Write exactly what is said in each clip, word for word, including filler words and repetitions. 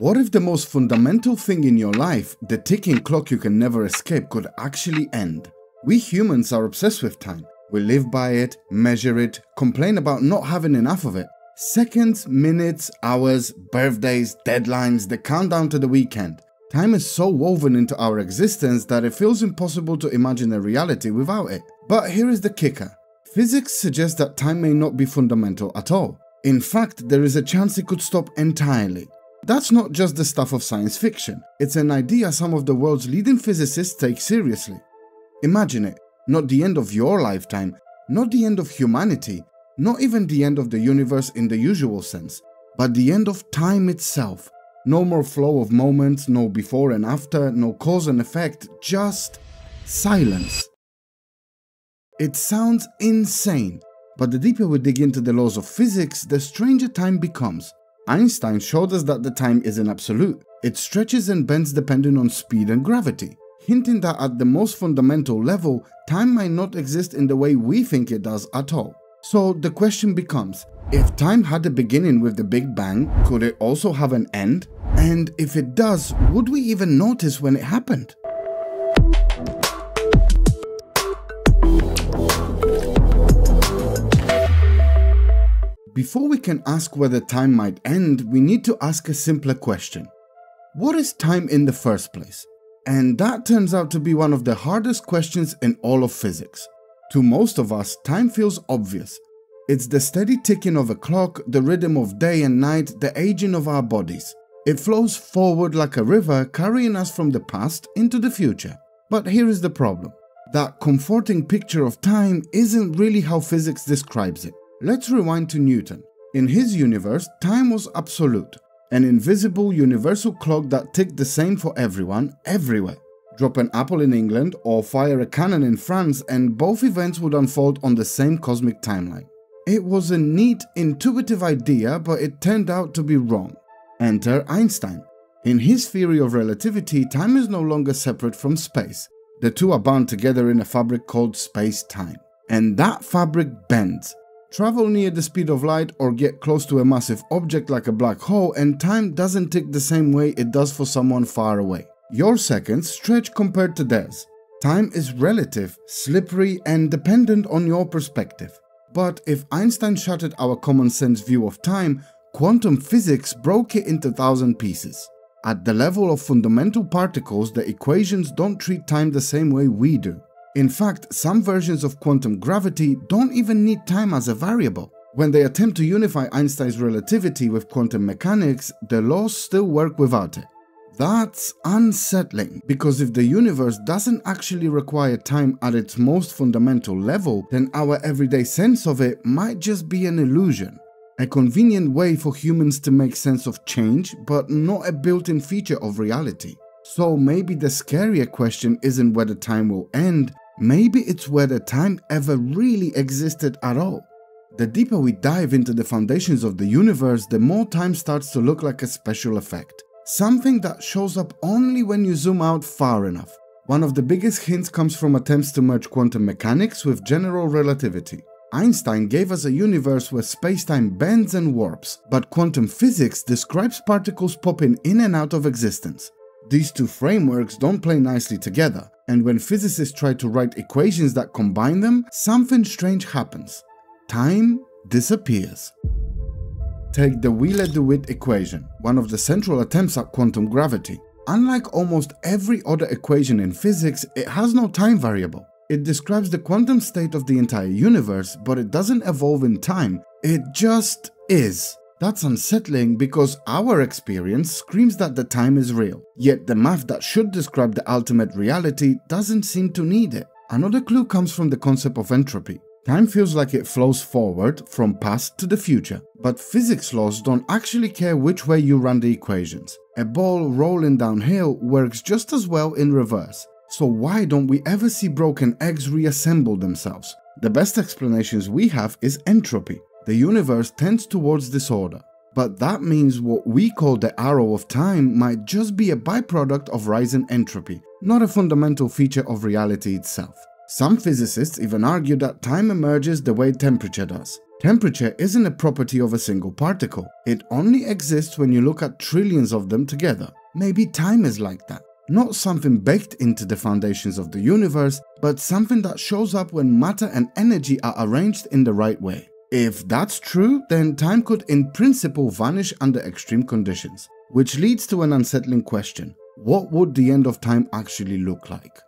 What if the most fundamental thing in your life, the ticking clock you can never escape, could actually end? We humans are obsessed with time. We live by it, measure it, complain about not having enough of it. Seconds, minutes, hours, birthdays, deadlines, the countdown to the weekend. Time is so woven into our existence that it feels impossible to imagine a reality without it. But here is the kicker. Physics suggests that time may not be fundamental at all. In fact, there is a chance it could stop entirely. That's not just the stuff of science fiction. It's an idea some of the world's leading physicists take seriously. Imagine it, not the end of your lifetime, not the end of humanity, not even the end of the universe in the usual sense, but the end of time itself. No more flow of moments, no before and after, no cause and effect, just silence. It sounds insane, but the deeper we dig into the laws of physics, the stranger time becomes. Einstein showed us that the time isn't absolute. It stretches and bends depending on speed and gravity, hinting that at the most fundamental level, time might not exist in the way we think it does at all. So the question becomes, if time had a beginning with the Big Bang, could it also have an end? And if it does, would we even notice when it happened? Before we can ask whether time might end, we need to ask a simpler question. What is time in the first place? And that turns out to be one of the hardest questions in all of physics. To most of us, time feels obvious. It's the steady ticking of a clock, the rhythm of day and night, the aging of our bodies. It flows forward like a river, carrying us from the past into the future. But here is the problem. That comforting picture of time isn't really how physics describes it. Let's rewind to Newton. In his universe, time was absolute, an invisible universal clock that ticked the same for everyone, everywhere. Drop an apple in England or fire a cannon in France and both events would unfold on the same cosmic timeline. It was a neat, intuitive idea, but it turned out to be wrong. Enter Einstein. In his theory of relativity, time is no longer separate from space. The two are bound together in a fabric called space-time. And that fabric bends. Travel near the speed of light or get close to a massive object like a black hole and time doesn't tick the same way it does for someone far away. Your seconds stretch compared to theirs. Time is relative, slippery and dependent on your perspective. But if Einstein shattered our common sense view of time, quantum physics broke it into thousand pieces. At the level of fundamental particles, the equations don't treat time the same way we do. In fact, some versions of quantum gravity don't even need time as a variable. When they attempt to unify Einstein's relativity with quantum mechanics, the laws still work without it. That's unsettling, because if the universe doesn't actually require time at its most fundamental level, then our everyday sense of it might just be an illusion. A convenient way for humans to make sense of change, but not a built-in feature of reality. So maybe the scarier question isn't whether time will end, maybe it's whether time ever really existed at all. The deeper we dive into the foundations of the universe, the more time starts to look like a special effect. Something that shows up only when you zoom out far enough. One of the biggest hints comes from attempts to merge quantum mechanics with general relativity. Einstein gave us a universe where space-time bends and warps, but quantum physics describes particles popping in and out of existence. These two frameworks don't play nicely together, and when physicists try to write equations that combine them, something strange happens. Time disappears. Take the Wheeler-DeWitt equation, one of the central attempts at quantum gravity. Unlike almost every other equation in physics, it has no time variable. It describes the quantum state of the entire universe, but it doesn't evolve in time, it just is. That's unsettling because our experience screams that the time is real, yet the math that should describe the ultimate reality doesn't seem to need it. Another clue comes from the concept of entropy. Time feels like it flows forward, from past to the future, but physics laws don't actually care which way you run the equations. A ball rolling downhill works just as well in reverse. So why don't we ever see broken eggs reassemble themselves? The best explanations we have is entropy. The universe tends towards disorder, but that means what we call the arrow of time might just be a byproduct of rising entropy, not a fundamental feature of reality itself. Some physicists even argue that time emerges the way temperature does. Temperature isn't a property of a single particle. It only exists when you look at trillions of them together. Maybe time is like that. Not something baked into the foundations of the universe, but something that shows up when matter and energy are arranged in the right way. If that's true, then time could in principle vanish under extreme conditions, which leads to an unsettling question. What would the end of time actually look like?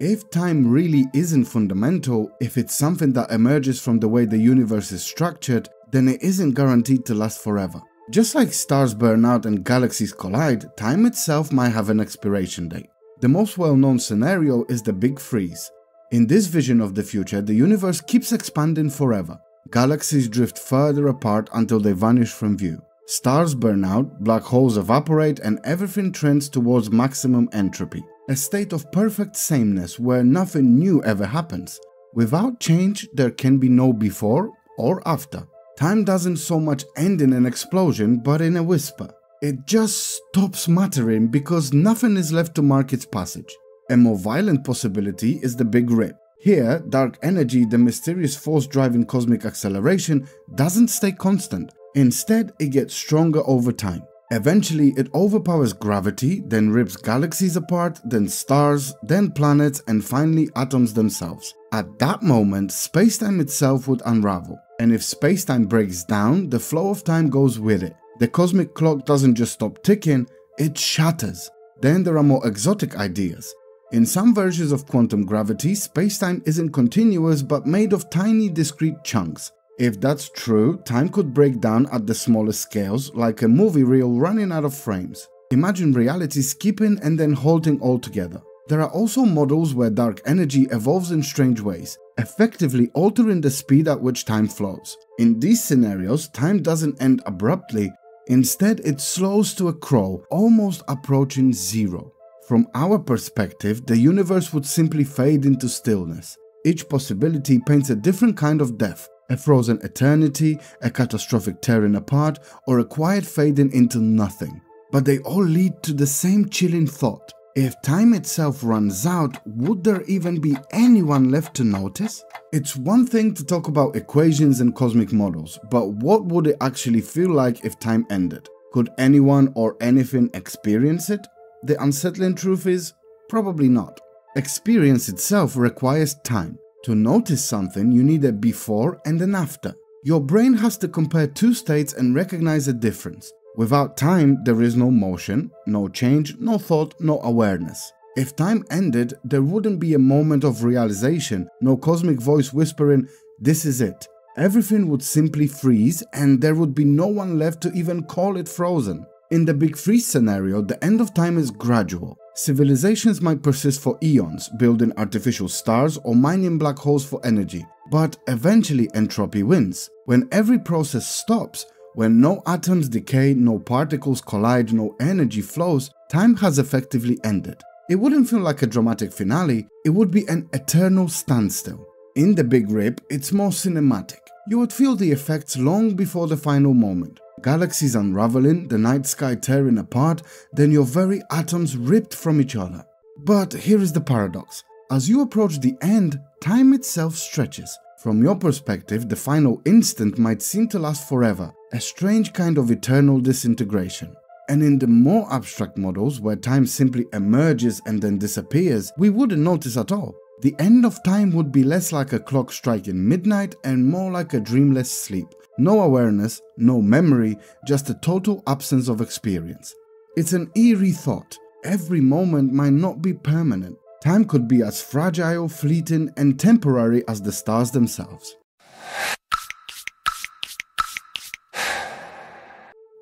If time really isn't fundamental, if it's something that emerges from the way the universe is structured, then it isn't guaranteed to last forever. Just like stars burn out and galaxies collide, time itself might have an expiration date. The most well-known scenario is the Big Freeze. In this vision of the future, the universe keeps expanding forever. Galaxies drift further apart until they vanish from view. Stars burn out, black holes evaporate, and everything trends towards maximum entropy. A state of perfect sameness where nothing new ever happens. Without change, there can be no before or after. Time doesn't so much end in an explosion, but in a whisper. It just stops mattering because nothing is left to mark its passage. A more violent possibility is the Big Rip. Here, dark energy, the mysterious force driving cosmic acceleration, doesn't stay constant. Instead, it gets stronger over time. Eventually, it overpowers gravity, then rips galaxies apart, then stars, then planets, and finally atoms themselves. At that moment, space-time itself would unravel. And if space-time breaks down, the flow of time goes with it. The cosmic clock doesn't just stop ticking, it shatters. Then there are more exotic ideas. In some versions of quantum gravity, space-time isn't continuous but made of tiny discrete chunks. If that's true, time could break down at the smallest scales, like a movie reel running out of frames. Imagine reality skipping and then halting altogether. There are also models where dark energy evolves in strange ways, effectively altering the speed at which time flows. In these scenarios, time doesn't end abruptly. Instead, it slows to a crawl, almost approaching zero. From our perspective, the universe would simply fade into stillness. Each possibility paints a different kind of death. A frozen eternity, a catastrophic tearing apart, or a quiet fading into nothing. But they all lead to the same chilling thought. If time itself runs out, would there even be anyone left to notice? It's one thing to talk about equations and cosmic models, but what would it actually feel like if time ended? Could anyone or anything experience it? The unsettling truth is, probably not. Experience itself requires time. To notice something, you need a before and an after. Your brain has to compare two states and recognize a difference. Without time, there is no motion, no change, no thought, no awareness. If time ended, there wouldn't be a moment of realization, no cosmic voice whispering, "This is it." Everything would simply freeze, and there would be no one left to even call it frozen. In the Big Freeze scenario, the end of time is gradual. Civilizations might persist for eons, building artificial stars or mining black holes for energy. But eventually entropy wins. When every process stops, when no atoms decay, no particles collide, no energy flows, time has effectively ended. It wouldn't feel like a dramatic finale, it would be an eternal standstill. In the Big Rip, it's more cinematic. You would feel the effects long before the final moment. Galaxies unraveling, the night sky tearing apart, then your very atoms ripped from each other. But here is the paradox. As you approach the end, time itself stretches. From your perspective, the final instant might seem to last forever, a strange kind of eternal disintegration. And in the more abstract models, where time simply emerges and then disappears, we wouldn't notice at all. The end of time would be less like a clock striking midnight and more like a dreamless sleep. No awareness, no memory, just a total absence of experience. It's an eerie thought. Every moment might not be permanent. Time could be as fragile, fleeting, and temporary as the stars themselves.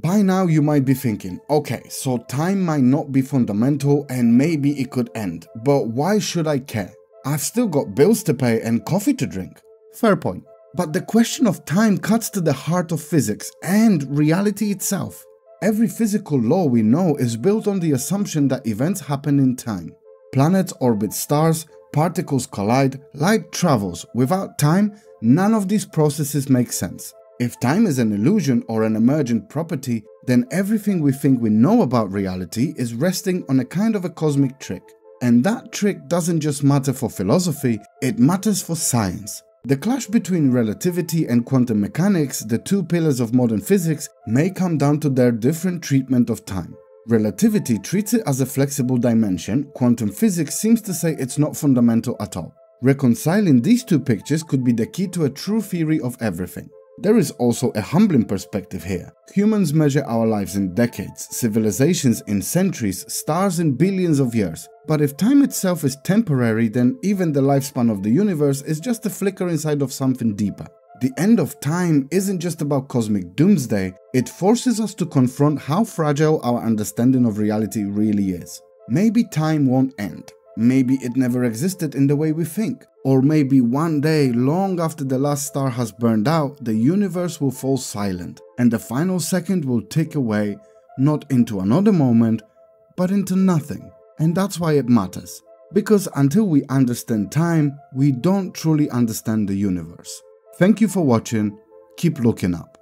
By now you might be thinking, okay, so time might not be fundamental and maybe it could end, but why should I care? I've still got bills to pay and coffee to drink. Fair point. But the question of time cuts to the heart of physics and reality itself. Every physical law we know is built on the assumption that events happen in time. Planets orbit stars, particles collide, light travels. Without time, none of these processes make sense. If time is an illusion or an emergent property, then everything we think we know about reality is resting on a kind of a cosmic trick. And that trick doesn't just matter for philosophy, it matters for science. The clash between relativity and quantum mechanics, the two pillars of modern physics, may come down to their different treatment of time. Relativity treats it as a flexible dimension, quantum physics seems to say it's not fundamental at all. Reconciling these two pictures could be the key to a true theory of everything. There is also a humbling perspective here. Humans measure our lives in decades, civilizations in centuries, stars in billions of years. But if time itself is temporary, then even the lifespan of the universe is just a flicker inside of something deeper. The end of time isn't just about cosmic doomsday, it forces us to confront how fragile our understanding of reality really is. Maybe time won't end. Maybe it never existed in the way we think. Or maybe one day, long after the last star has burned out, the universe will fall silent, and the final second will tick away, not into another moment, but into nothing. And that's why it matters. Because until we understand time, we don't truly understand the universe. Thank you for watching. Keep looking up.